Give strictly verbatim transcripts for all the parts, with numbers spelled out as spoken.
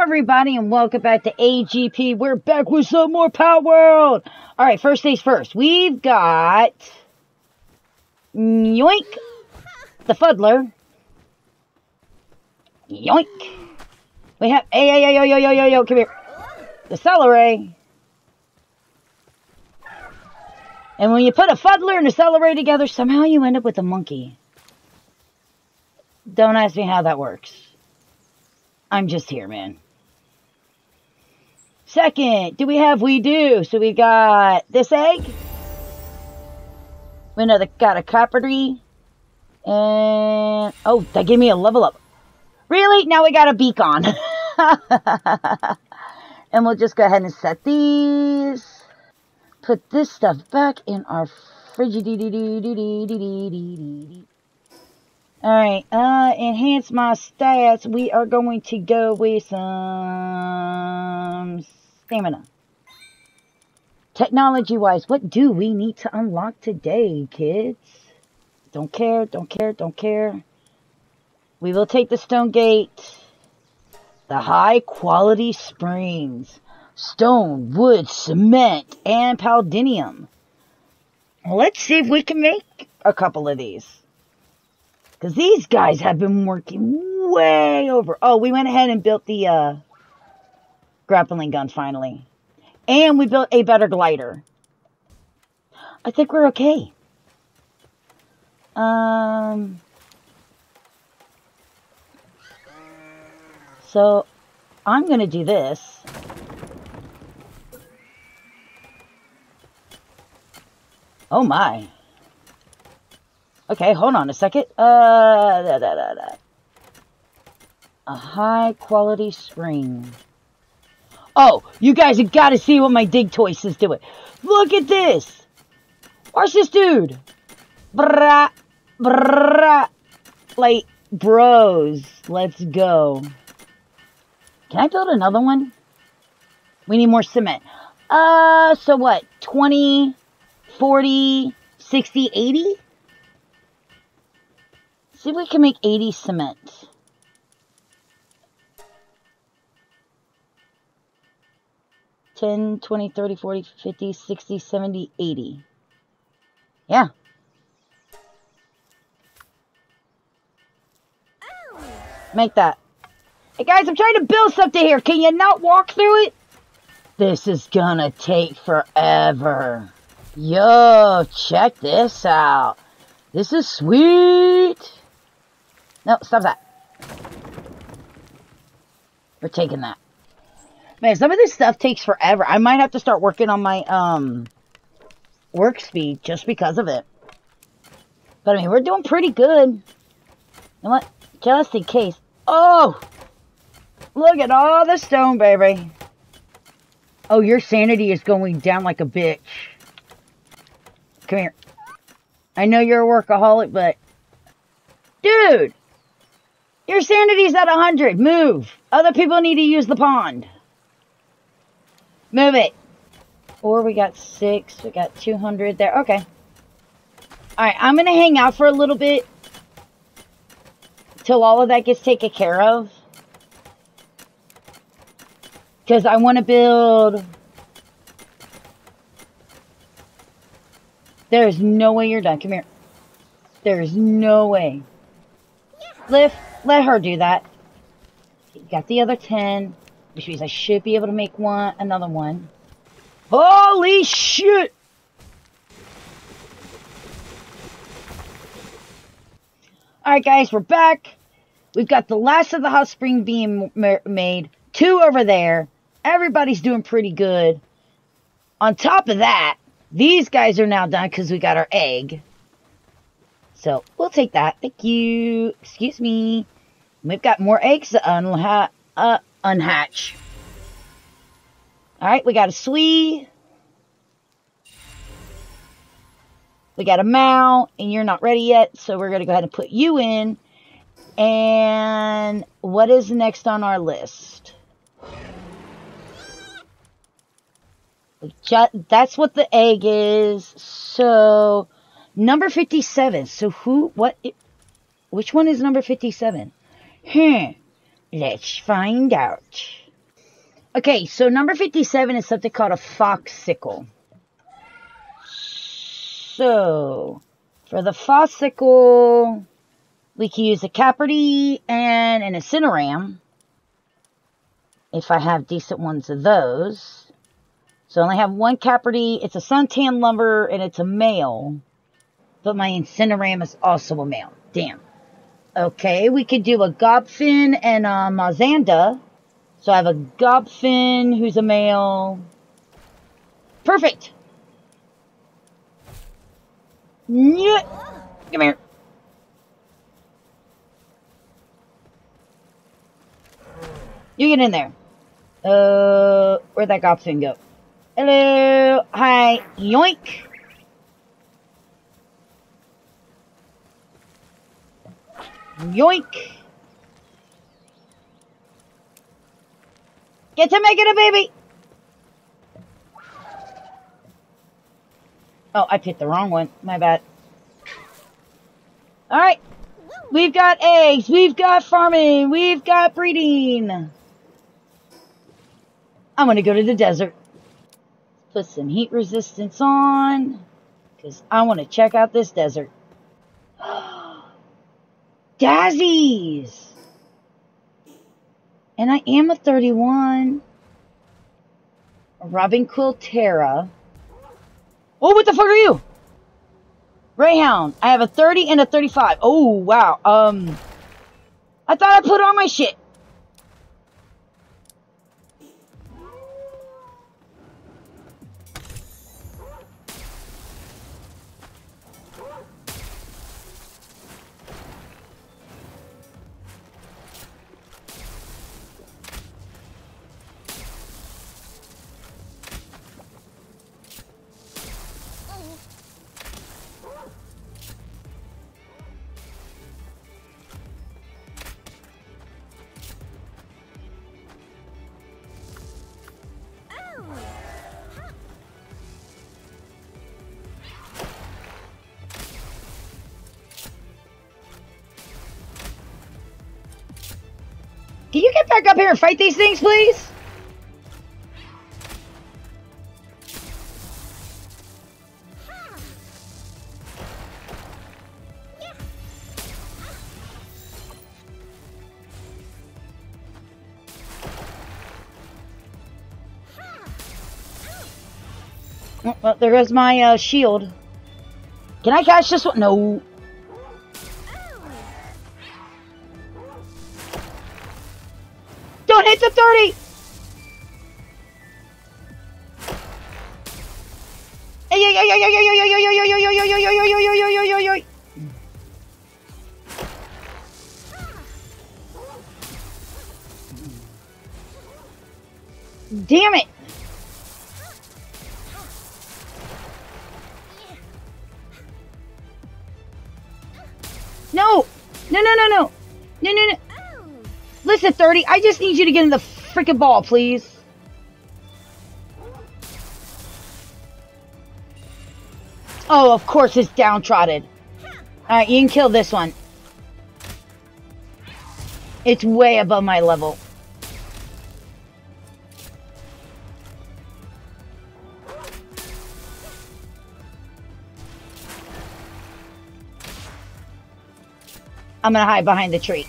Hello, everybody, and welcome back to A G P. We're back with some more PalWorld. All right, first things first. We've got Yoink, the Fuddler. Yoink. We have hey, hey, yo, yo, yo, yo, yo, come here. The Celery. And when you put a Fuddler and a Celery together, somehow you end up with a monkey. Don't ask me how that works. I'm just here, man. Second, do we have we do? So we got this egg. We know they got a coppery. And oh, that gave me a level up. Really? Now we got a Beakon. And we'll just go ahead and set these. Put this stuff back in our frigidity. Alright, uh, enhance my stats. We are going to go with some stamina. Technology-wise, what do we need to unlock today, kids? Don't care, don't care, don't care. We will take the stone gate. The high-quality springs. Stone, wood, cement, and palladium. Let's see if we can make a couple of these. Because these guys have been working way over. Oh, we went ahead and built the uh, grappling gun finally. And we built a better glider. I think we're okay. Um, so, I'm going to do this. Oh my. Okay, hold on a second. Uh, da, da, da, da. A high-quality spring. Oh, you guys have got to see what my Digtoise is doing. Look at this. Watch this dude. Brah, brah. Like, bros, let's go. Can I build another one? We need more cement. Uh, so what? twenty, forty, sixty, eighty? See if we can make eighty cement. ten, twenty, thirty, forty, fifty, sixty, seventy, eighty. Yeah. Make that. Hey guys, I'm trying to build something here. Can you not walk through it? This is gonna take forever. Yo, check this out. This is sweet. No, stop that. We're taking that. Man, some of this stuff takes forever. I might have to start working on my um work speed just because of it. But I mean, we're doing pretty good. You know what? Just in case. Oh! Look at all the stone, baby. Oh, your sanity is going down like a bitch. Come here. I know you're a workaholic, but... Dude! Your sanity's at one hundred. Move. Other people need to use the pond. Move it. Or we got six. We got two hundred there. Okay. Alright, I'm going to hang out for a little bit. Till all of that gets taken care of. Because I want to build... There's no way you're done. Come here. There's no way. Lift. Let her do that. You got the other ten. Which means I should be able to make one, another one. Holy shit! Alright guys, we're back. We've got the last of the hot spring being made. Two over there. Everybody's doing pretty good. On top of that, these guys are now done because we got our egg. So, we'll take that. Thank you. Excuse me. We've got more eggs to unha uh, unhatch. Alright, we got a Swee. We got a Mao. And you're not ready yet. So, we're going to go ahead and put you in. And what is next on our list? That's what the egg is. So, number fifty-seven. So, who, what, which one is number fifty-seven? Hmm. Let's find out. Okay, so number fifty-seven is something called a Foxcicle. So, for the Foxcicle, we can use a Caperty and an Incineram, if I have decent ones of those. So I only have one Caperty, it's a Suntan Lumber, and it's a male. But my Incineram is also a male. Damn. Okay, we could do a Gobfin and a Mazanda. So I have a Gobfin, who's a male. Perfect! Yeah. Come here. You get in there. Uh, where'd that Gobfin go? Hello! Hi! Yoink! Yoink! Get to making a baby! Oh, I picked the wrong one. My bad. Alright. We've got eggs. We've got farming. We've got breeding. I'm gonna go to the desert. Put some heat resistance on. Because I want to check out this desert. Dazzies! And I am a thirty-one. Robinquill Terra. Oh, what the fuck are you? Rayhound. I have a thirty and a thirty-five. Oh, wow. Um, I thought I put on my shit. Can you get back up here and fight these things, please? Oh, well, there goes my uh, shield. Can I catch this one? No. It's a thirty! Damn it! No! No, no, no, no! No, no, no! Listen, thirty, I just need you to get in the freaking ball, please. Oh, of course it's downtrodden. Alright, you can kill this one. It's way above my level. I'm gonna hide behind the tree.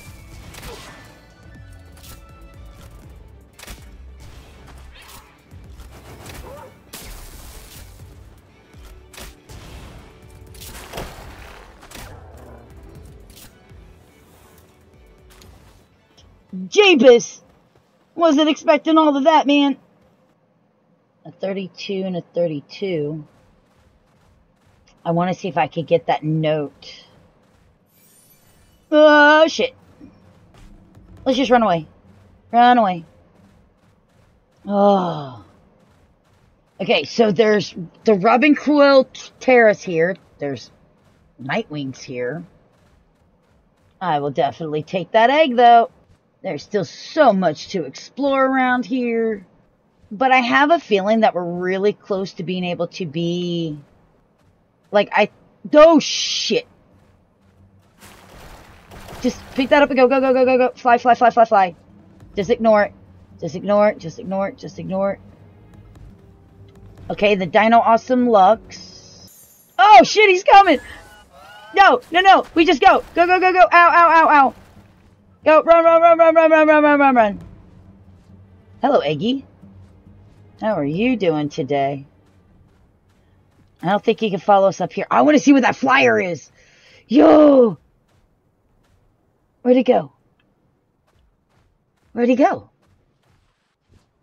Jeebus! Wasn't expecting all of that, man. A thirty-two and a thirty-two. I want to see if I could get that note. Oh, shit. Let's just run away. Run away. Oh. Okay, so there's the Robinquill Terrace here. There's Nitewings here. I will definitely take that egg, though. There's still so much to explore around here. But I have a feeling that we're really close to being able to be... Like, I... Oh, shit. Just pick that up and go, go, go, go, go, go. Fly, fly, fly, fly, fly. Just ignore it. Just ignore it. Just ignore it. Just ignore it. Okay, the Dino Awesome Lux. Oh, shit, he's coming. No, no, no. We just go. Go, go, go, go. Ow, ow, ow, ow. Go, run, run, run, run, run, run, run, run, run, run. Hello, Eggy. How are you doing today? I don't think he can follow us up here. I want to see where that flyer is. Yo! Where'd he go? Where'd he go?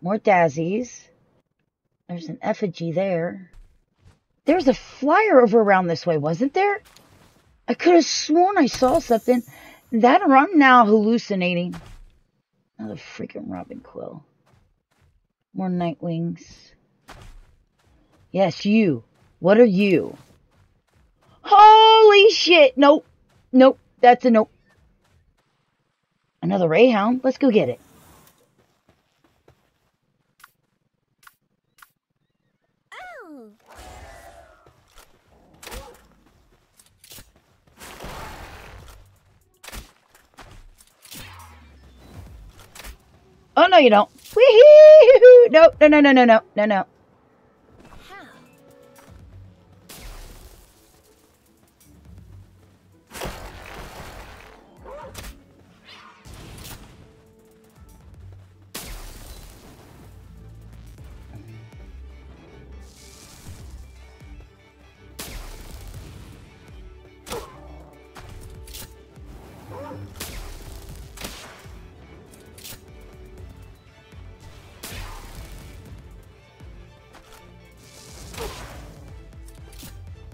More Dazzies. There's an effigy there. There was a flyer over around this way, wasn't there? I could have sworn I saw something. That or I'm now hallucinating. Another freaking Robinquill. More Nitewings. Yes, you. What are you? Holy shit! Nope. Nope. That's a nope. Another Rayhound. Let's go get it. Oh. Oh, no, you don't. Wee-hee-hoo! No, no, no, no, no, no, no, no.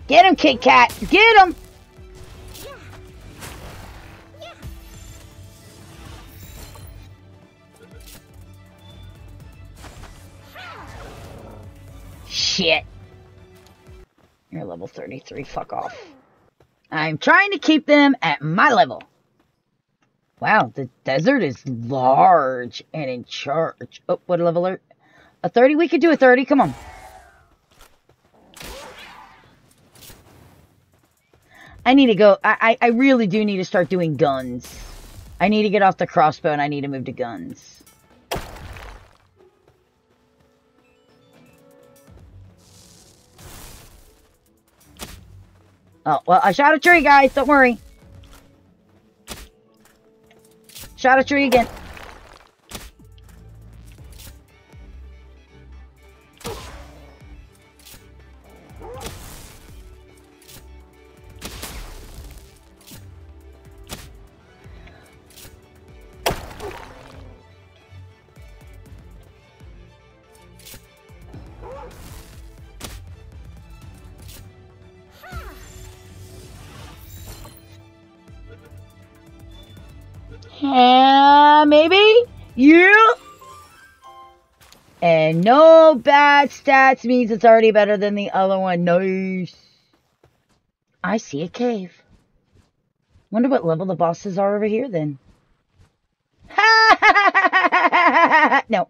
Get him, Kit Kat! Get him! Yeah. Yeah. Shit. You're level thirty-three, fuck off. I'm trying to keep them at my level. Wow, the desert is large and in charge. Oh, what a level alert. A thirty? We could do a thirty, come on. I need to go. I, I, I really do need to start doing guns. I need to get off the crossbow and I need to move to guns. Oh, well, I shot a tree, guys. Don't worry. Shot a tree again. Uh, maybe? You? And no bad stats means it's already better than the other one. Nice. I see a cave. Wonder what level the bosses are over here then. No.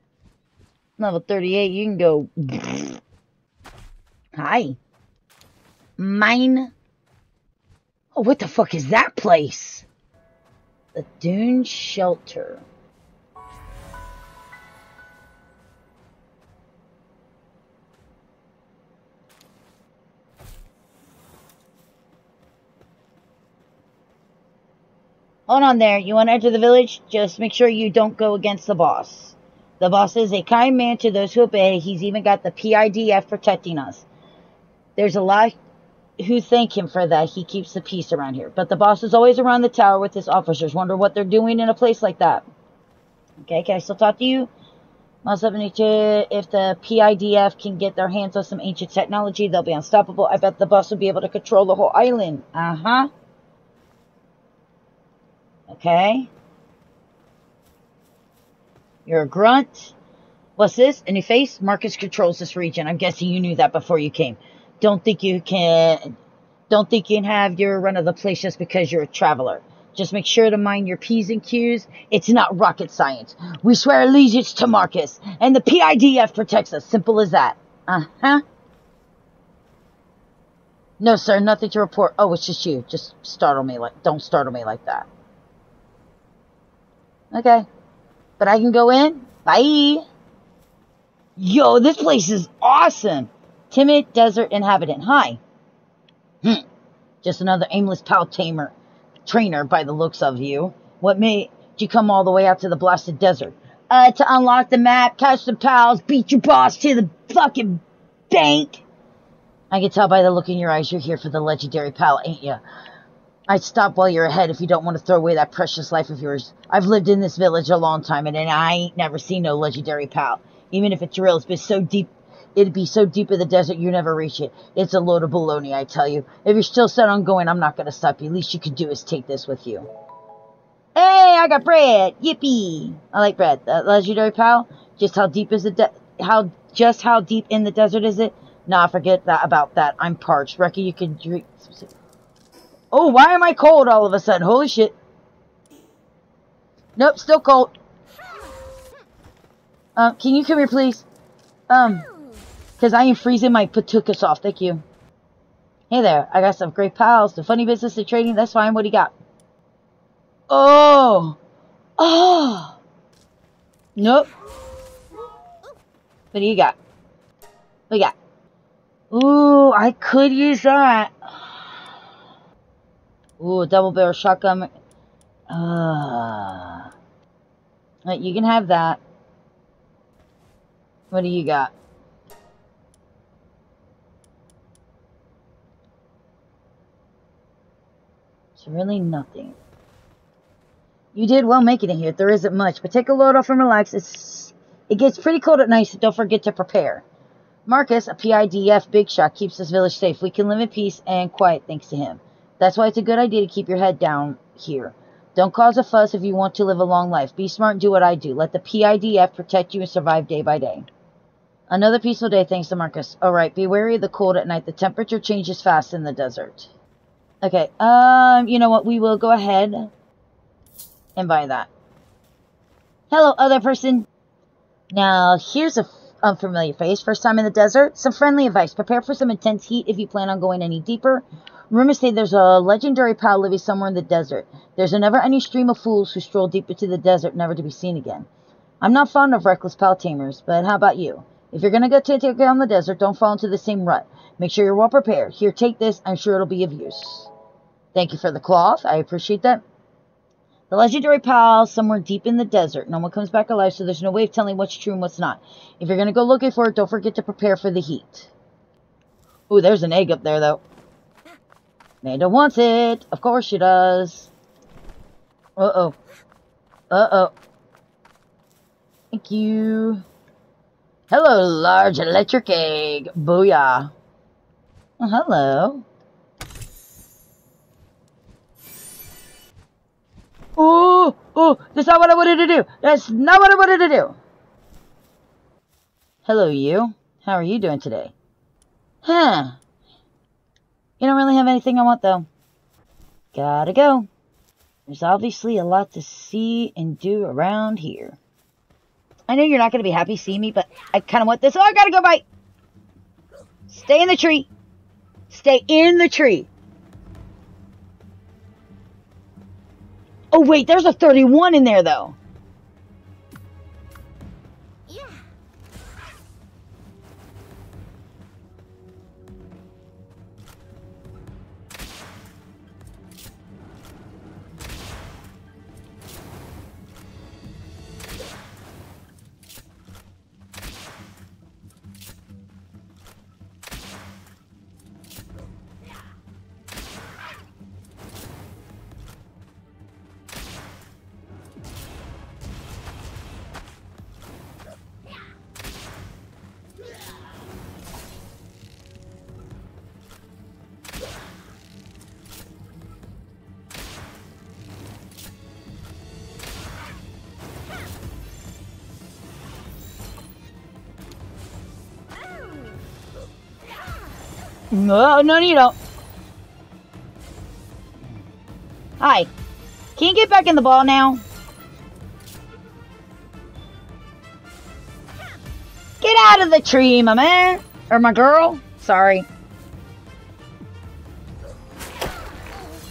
Level thirty-eight, you can go. Hi. Mine. Oh, what the fuck is that place? The Dune Shelter. Hold on there. You want to enter the village? Just make sure you don't go against the boss. The boss is a kind man to those who obey. He's even got the P I D F protecting us. There's a lot who thank him for that. He keeps the peace around here. But the boss is always around the tower with his officers. Wonder what they're doing in a place like that. Okay, can I still talk to you? Must have been to, if the P I D F can get their hands on some ancient technology, they'll be unstoppable. I bet the boss will be able to control the whole island. Uh-huh. Okay. You're a grunt. What's this? A new face? Marcus controls this region. I'm guessing you knew that before you came. Don't think you can don't think you can have your run of the place just because you're a traveler. Just make sure to mind your P's and Q's. It's not rocket science. We swear allegiance to Marcus, and the P I D F protects us. Simple as that. Uh-huh. No, sir, nothing to report. Oh, it's just you. Just startle me like don't startle me like that. Okay. But I can go in? Bye. Yo, this place is awesome. Timid desert inhabitant. Hi. Hm. Just another aimless pal tamer. Trainer, by the looks of you. What made you come all the way out to the blasted desert? Uh, to unlock the map, catch the pals, beat your boss to the fucking bank. I can tell by the look in your eyes you're here for the legendary pal, ain't ya? I'd stop while you're ahead if you don't want to throw away that precious life of yours. I've lived in this village a long time, and, and I ain't never seen no legendary pal. Even if it's real, it's been so deep, it'd be so deep in the desert you never reach it. It's a load of baloney, I tell you. If you're still set on going, I'm not going to stop you. Least you could do is take this with you. Hey, I got bread! Yippee! I like bread. That legendary pal? Just how deep is the de how just how deep in the desert is it? Nah, forget that about that. I'm parched. Reckon you can drink. Oh, why am I cold all of a sudden? Holy shit. Nope, still cold. Um, can you come here, please? Um, because I am freezing my patukas off. Thank you. Hey there. I got some great pals. The funny business of trading. That's fine. What do you got? Oh. Oh. Nope. What do you got? What do you got? Ooh, I could use that. Ooh, double barrel shotgun. Uh, you can have that. What do you got? It's really nothing. You did well making it here. There isn't much, but take a load off and relax. It's, it gets pretty cold at night, so don't forget to prepare. Marcus, a P I D F big shot, keeps this village safe. We can live in peace and quiet thanks to him. That's why it's a good idea to keep your head down here. Don't cause a fuss if you want to live a long life. Be smart and do what I do. Let the P I D F protect you and survive day by day. Another peaceful day, thanks to Marcus. Alright, be wary of the cold at night. The temperature changes fast in the desert. Okay, um, you know what? We will go ahead and buy that. Hello, other person. Now, here's a unfamiliar face. First time in the desert? Some friendly advice. Prepare for some intense heat if you plan on going any deeper. Rumors say there's a legendary pal living somewhere in the desert. There's a never-ending stream of fools who stroll deep into the desert, never to be seen again. I'm not fond of reckless pal tamers, but how about you? If you're going to go take on the desert, don't fall into the same rut. Make sure you're well prepared. Here, take this. I'm sure it'll be of use. Thank you for the cloth. I appreciate that. The legendary pal somewhere deep in the desert. No one comes back alive, so there's no way of telling what's true and what's not. If you're going to go looking for it, don't forget to prepare for the heat. Ooh, there's an egg up there, though. Amanda wants it. Of course she does. Uh-oh. Uh-oh. Thank you. Hello, large electric egg. Booyah. Oh, hello. Ooh, ooh. That's not what I wanted to do. That's not what I wanted to do. Hello, you. How are you doing today? Huh. You don't really have anything I want, though. Gotta go. There's obviously a lot to see and do around here. I know you're not going to be happy seeing me, but I kind of want this. Oh, I gotta go by. Stay in the tree. Stay in the tree. Oh, wait. There's a thirty-one in there, though. No, no, you don't. Hi. Can you get back in the ball now? Get out of the tree, my man. Or my girl. Sorry.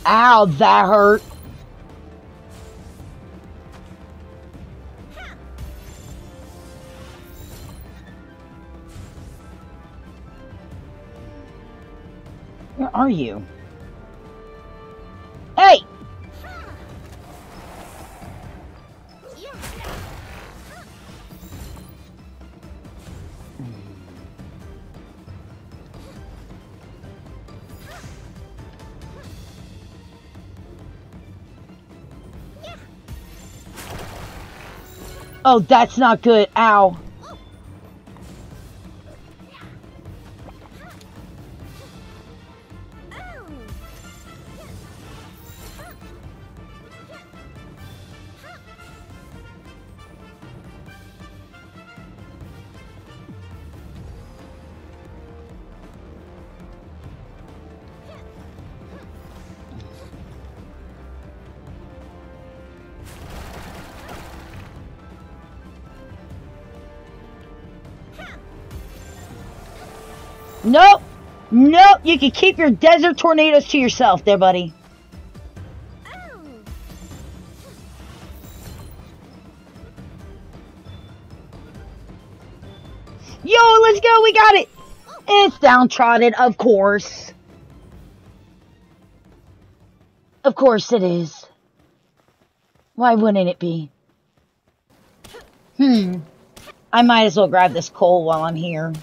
Ow, that hurt. Where are you? Hey! Oh, that's not good. Ow. Nope! Nope! You can keep your desert tornadoes to yourself there, buddy. Yo, let's go! We got it! It's downtrodden, of course. Of course it is. Why wouldn't it be? Hmm. I might as well grab this coal while I'm here.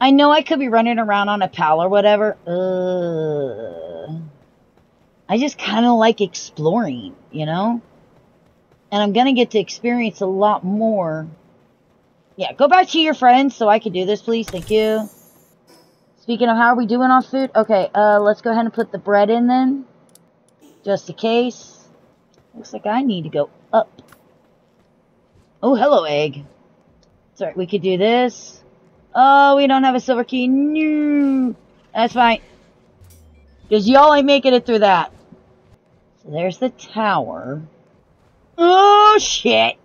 I know I could be running around on a pal or whatever. Uh, I just kind of like exploring, you know? And I'm going to get to experience a lot more. Yeah, go back to your friends so I can do this, please. Thank you. Speaking of, how are we doing on food? Okay, uh, let's go ahead and put the bread in then. Just in case. Looks like I need to go up. Oh, hello, egg. Sorry, we could do this. Oh, we don't have a silver key. No. That's fine. Because y'all ain't making it through that. So there's the tower. Oh, shit.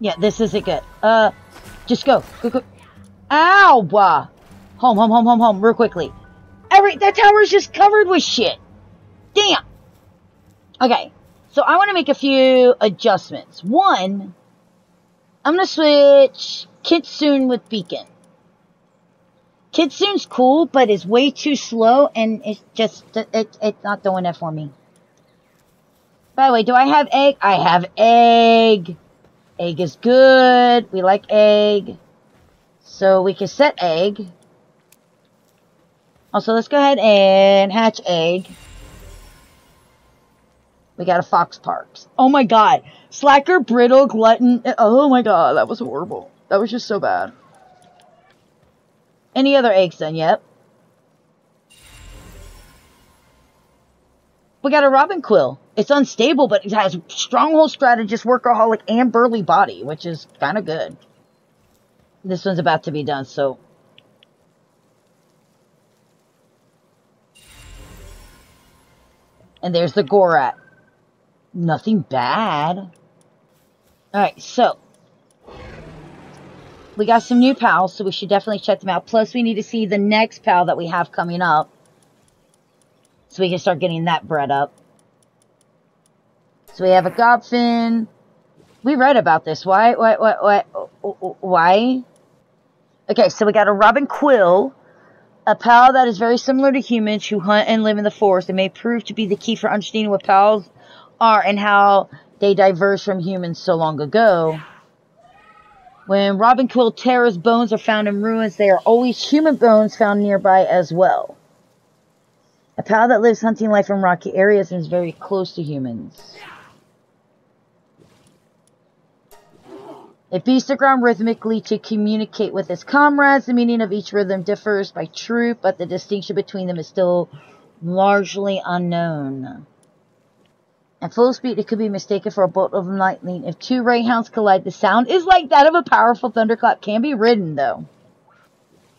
Yeah, this isn't good. Uh, just go. Go, go. Ow! Home, home, home, home, home, real quickly. Every- that tower's just covered with shit. Damn! Okay, so I want to make a few adjustments. One, I'm going to switch Kitsune with Beakon. Kitsune's cool, but it's way too slow, and it's just- it, it's not doing it for me. By the way, do I have egg? I have egg! Egg is good. We like egg. So we can set egg. Also, let's go ahead and hatch egg. We got a Fox Parks. Oh my god. Slacker, brittle, glutton. Oh my god, that was horrible. That was just so bad. Any other eggs done yet? We got a Robinquill. It's unstable, but it has stronghold strategist, workaholic, and burly body, which is kind of good. This one's about to be done, so... And there's the Gorat. Nothing bad. Alright, so... We got some new pals, so we should definitely check them out. Plus, we need to see the next pal that we have coming up. So we can start getting that bread up. So we have a Gobfin. We read about this. Why? Why? Why? Why? Why? Okay, so we got a Robinquill, a pal that is very similar to humans who hunt and live in the forest. It may prove to be the key for understanding what pals are and how they diverge from humans so long ago. When Robinquill Terra's bones are found in ruins, they are always human bones found nearby as well. A pal that lives hunting life in rocky areas and is very close to humans. It beats the ground rhythmically to communicate with its comrades. The meaning of each rhythm differs by troop, but the distinction between them is still largely unknown. At full speed, it could be mistaken for a bolt of lightning. If two Rayhounds collide, the sound is like that of a powerful thunderclap. Can be ridden, though.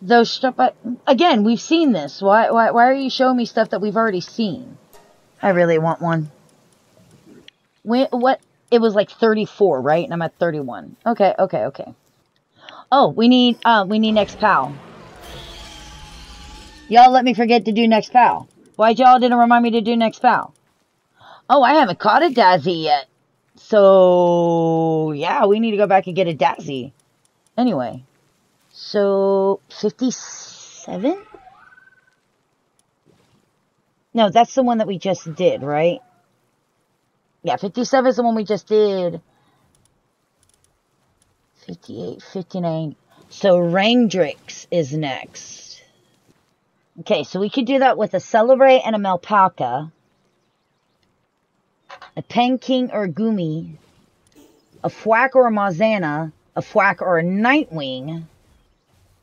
Though struck by... Again, we've seen this. Why, why, why are you showing me stuff that we've already seen? I really want one. When, what? It was like thirty-four, right? And I'm at thirty-one. Okay, okay, okay. Oh, we need, uh, we need next pal. Y'all let me forget to do next pal. Why'd y'all didn't remind me to do next pal? Oh, I haven't caught a Dazzie yet. So, yeah, we need to go back and get a Dazzie. Anyway. So, fifty-seven? No, that's the one that we just did, right? Yeah, fifty-seven is the one we just did. fifty-eight, fifty-nine. So, Rangdrix is next. Okay, so we could do that with a Celery and a Melpaca. A Penking or a Goomy, a Fwack or a Mazanda, a Fwack or a Nitewing,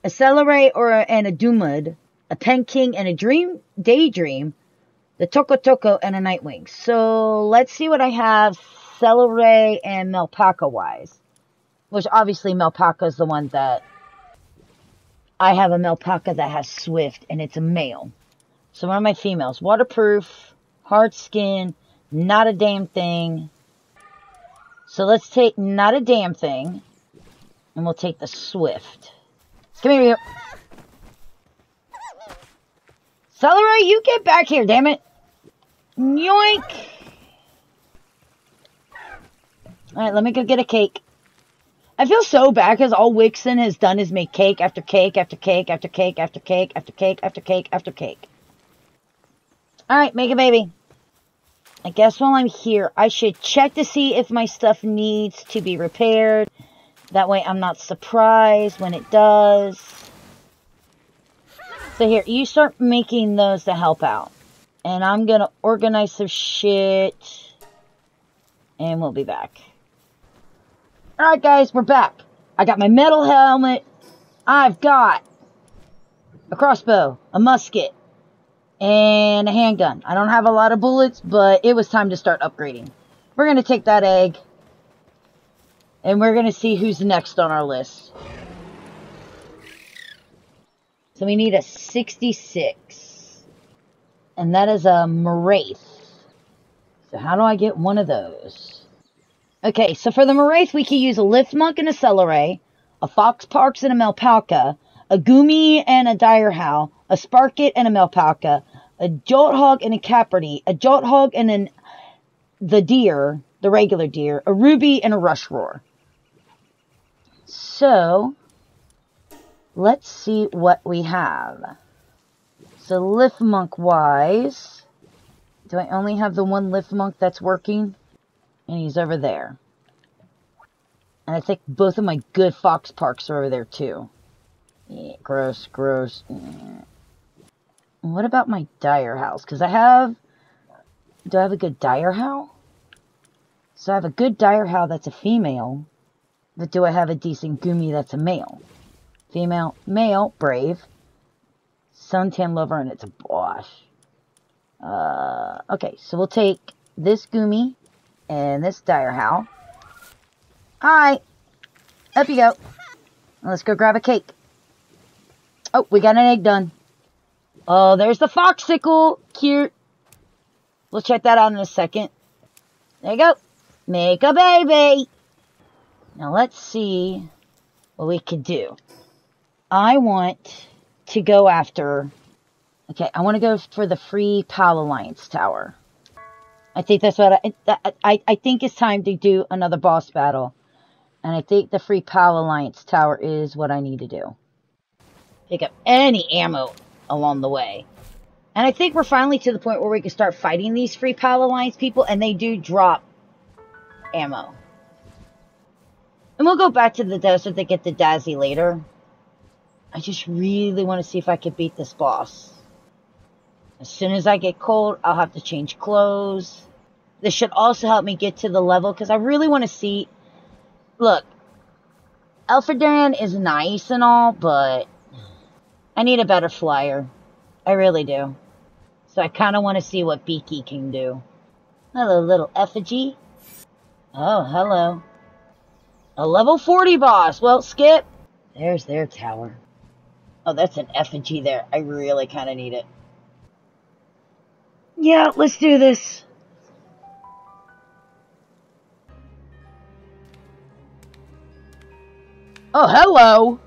a Celery or a, and a Dumud, a Penking and a Dream Daydream, the Toko Toko and a Nitewing. So let's see what I have Celery and Melpaca wise, which obviously Melpaca is the one that I have a Melpaca that has Swift and it's a male. So one of my females, waterproof, hard skin. Not a damn thing. So let's take not a damn thing. And we'll take the Swift. Come here, you. Celery, you get back here, damn it. Yoink. Alright, let me go get a cake. I feel so bad because all Wixen has done is make cake after cake after cake after cake after cake after cake after cake after cake. Alright, make a baby. I guess while I'm here, I should check to see if my stuff needs to be repaired. That way I'm not surprised when it does. So here, you start making those to help out. And I'm going to organize some shit. And we'll be back. Alright guys, we're back. I got my metal helmet. I've got a crossbow, a musket. And a handgun. I don't have a lot of bullets, but it was time to start upgrading. We're going to take that egg. And we're going to see who's next on our list. So we need a sixty-six. And that is a Maraith. So how do I get one of those? Okay, so for the Maraith, we can use a Lifmunk and a Celery. A Fox Parks and a Melpaca. A Goomy and a Direhowl. A Sparkit and a Melpaca, a Jolthog and a Caperty, a Jolthog and an the deer, the regular deer, a Ruby and a Rushroar. So, let's see what we have. So, Lifmunk wise, do I only have the one Lifmunk that's working? And he's over there. And I think both of my good Fox Parks are over there too. Yeah, gross, gross. Yeah. What about my Direhowl? Because I have... Do I have a good Direhowl? So I have a good Direhowl that's a female. But do I have a decent Goomy that's a male? Female, male, brave. Suntan lover, and it's a bosh. Uh, okay, so we'll take this Goomy and this Direhowl. Alright. Up you go. Let's go grab a cake. Oh, we got an egg done. Oh, there's the Foxcicle. Cute. We'll check that out in a second. There you go. Make a baby. Now, let's see what we can do. I want to go after... Okay, I want to go for the Free Pal Alliance Tower. I think that's what I... I, I think it's time to do another boss battle. And I think the Free Pal Alliance Tower is what I need to do. Pick up any ammo along the way. And I think we're finally to the point where we can start fighting these Free Pal Alliance people. And they do drop ammo. And we'll go back to the desert to get the Dazzie later. I just really want to see if I can beat this boss. As soon as I get cold, I'll have to change clothes. This should also help me get to the level. Because I really want to see... Look. Alphadan is nice and all, but I need a better flyer. I really do. So I kind of want to see what Beaky can do. Hello, little effigy. Oh, hello. A level forty boss. Well, skip. There's their tower. Oh, that's an effigy there. I really kind of need it. Yeah, let's do this. Oh, hello.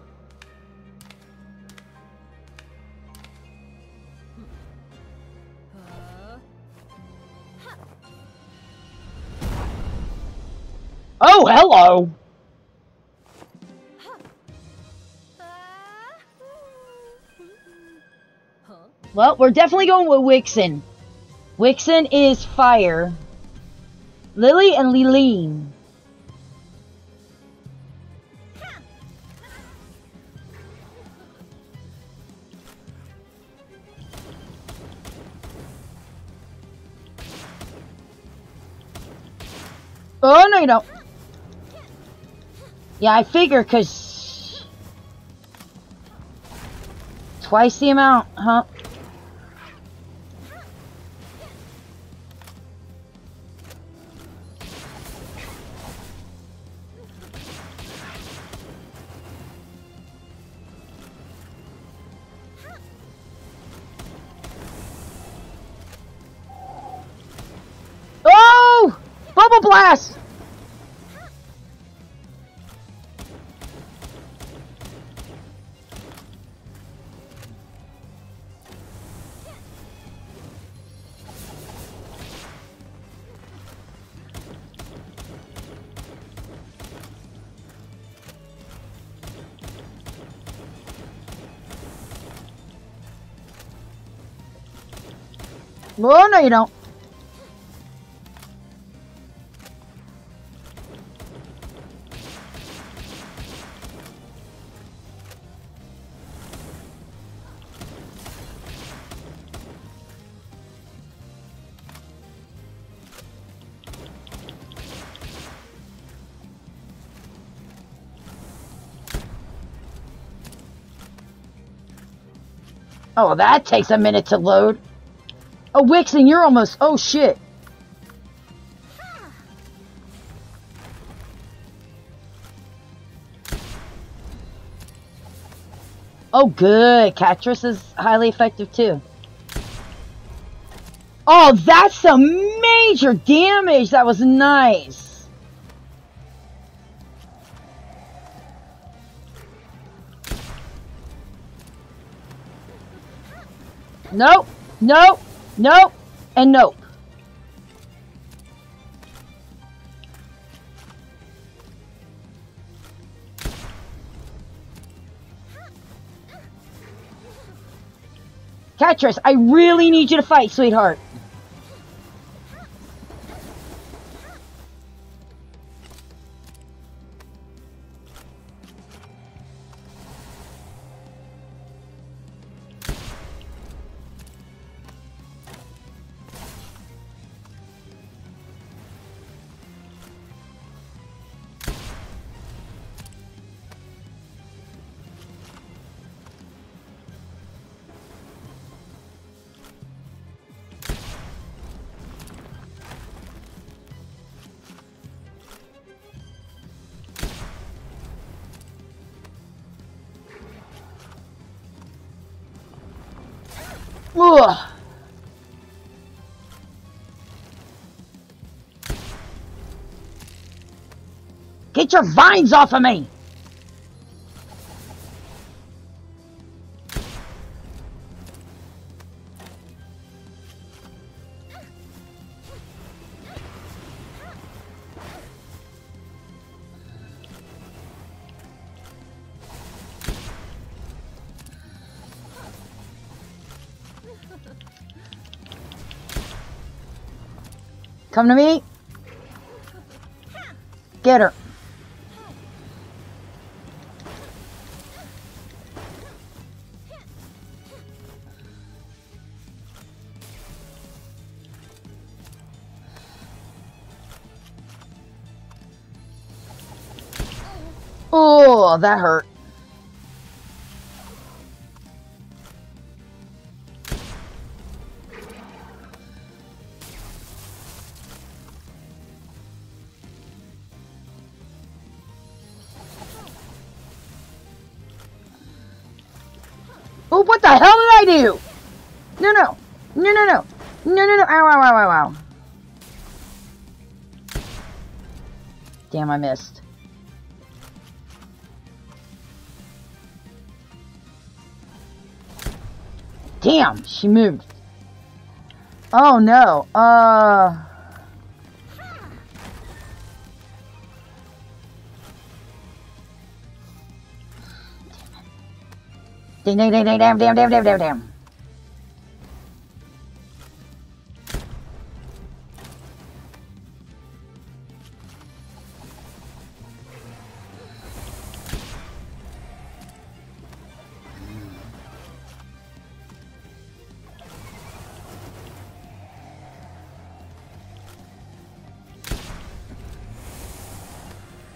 Oh, hello. Well, we're definitely going with Wixen. Wixen is fire. Lily and Liline. Oh, no, you don't. Yeah, I figure, because twice the amount, huh? Oh! Bubble Blast! Oh, no, you don't. Oh, well, that takes a minute to load. Oh, Wixen, you're almost... Oh, shit. Oh, good. Katress is highly effective, too. Oh, that's some major damage. That was nice. Nope. Nope. Nope, and nope. Katress, I really need you to fight, sweetheart. Ugh. Get your vines off of me! Come to me. Get her. Oh, that hurt. Oh, what the hell did I do? No, no. No, no, no. No, no, no. Ow, ow, ow, ow, ow. Damn, I missed. Damn, she moved. Oh, no. Uh... Ding, ding, ding, ding, damn, damn, damn, damn, damn, damn.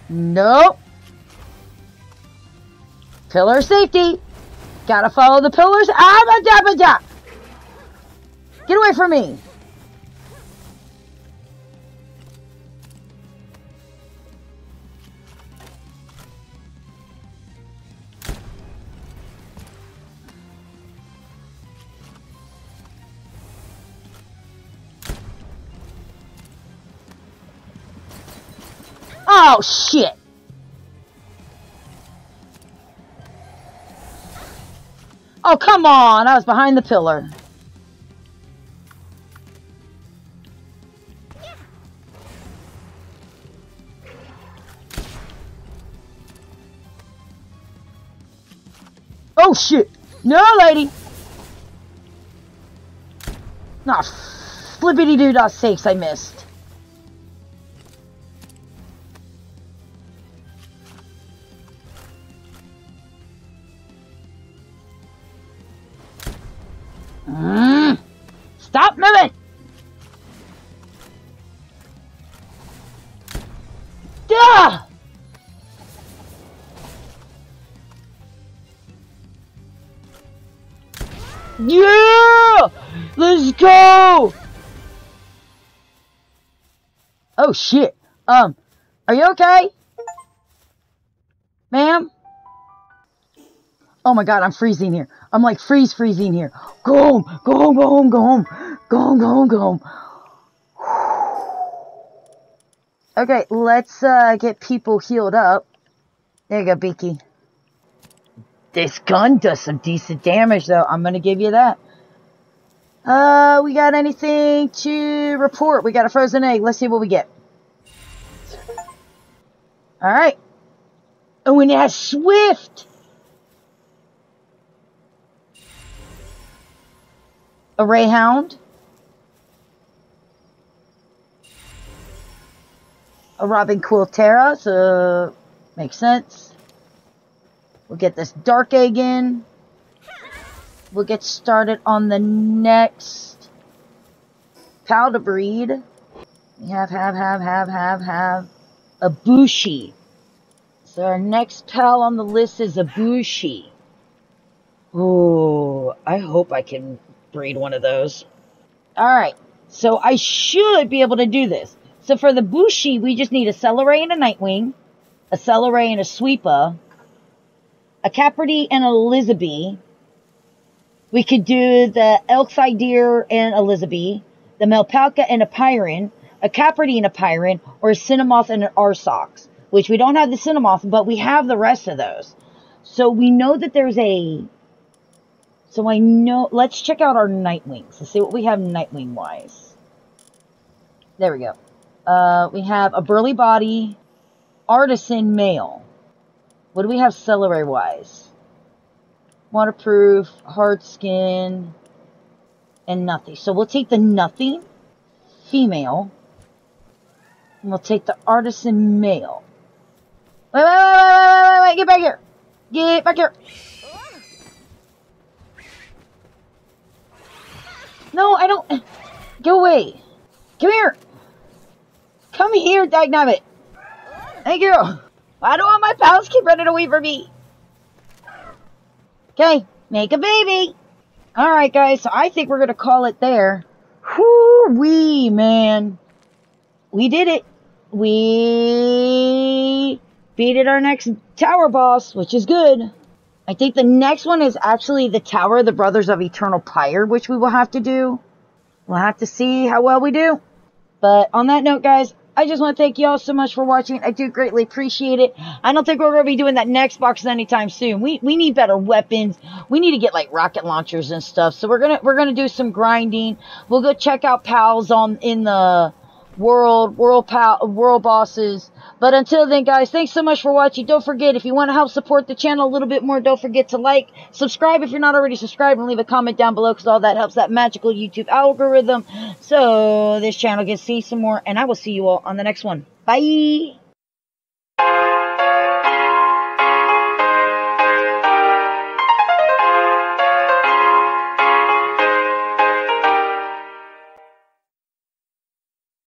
Nope. Pillar safety. Gotta follow the pillars. Ah, da, da, da. Get away from me. Oh, shit. Oh, come on! I was behind the pillar. Yeah. Oh, shit! No, lady! Nah, flippity-doo dot sakes, I missed. Go! Oh shit. Um, are you okay? Ma'am? Oh my god, I'm freezing here. I'm like freeze freezing here. Go home, go home, go home, go home. Go home, go home, go home. Okay, let's uh, get people healed up. There you go, Beaky. This gun does some decent damage though. I'm gonna give you that. Uh, we got anything to report? We got a frozen egg. Let's see what we get. Alright. Oh, and it has Swift! A Rayhound. A Robinquill Terra, so makes sense. We'll get this dark egg in. We'll get started on the next pal to breed. We have, have, have, have, have, have Ibushi. So our next pal on the list is Ibushi. Ooh, I hope I can breed one of those. Alright, so I should be able to do this. So for the Ibushi, we just need a Celery and a Nitewing, a Celery and a Sweeper, a Capricorn and a Elizabeth. We could do the Elkside Deer and Elizabeth, the Melpaca and a Pyran, a Capricorn and a Pyran, or a Cinnamoth and an Arsox, which we don't have the Cinnamoth, but we have the rest of those. So we know that there's a... So I know... Let's check out our Nitewings. Let's see what we have Nightwing-wise. There we go. Uh, we have a Burly Body, Artisan Male. What do we have Celery-wise? Waterproof, hard skin, and nothing. So we'll take the nothing, female, and we'll take the artisan male. Wait, wait, wait, wait, wait, wait, get back here. Get back here. No, I don't. Go away. Come here. Come here, dagnabbit. Thank you. I don't want my pals to keep running away from me. Okay, make a baby. Alright, guys, so I think we're going to call it there. Whoo-wee, man. We did it. We beat our next tower boss, which is good. I think the next one is actually the Tower of the Brothers of Eternal Pyre, which we will have to do. We'll have to see how well we do. But on that note, guys, I just want to thank you all so much for watching. I do greatly appreciate it. I don't think we're going to be doing that next box anytime soon. We we need better weapons. We need to get like rocket launchers and stuff. So we're gonna we're gonna do some grinding. We'll go check out pals on in the world world pal world bosses. But until then, guys, thanks so much for watching. Don't forget, if you want to help support the channel a little bit more, don't forget to like, subscribe if you're not already subscribed, and leave a comment down below, because all that helps that magical YouTube algorithm so this channel gets to see some more. And I will see you all on the next one. Bye!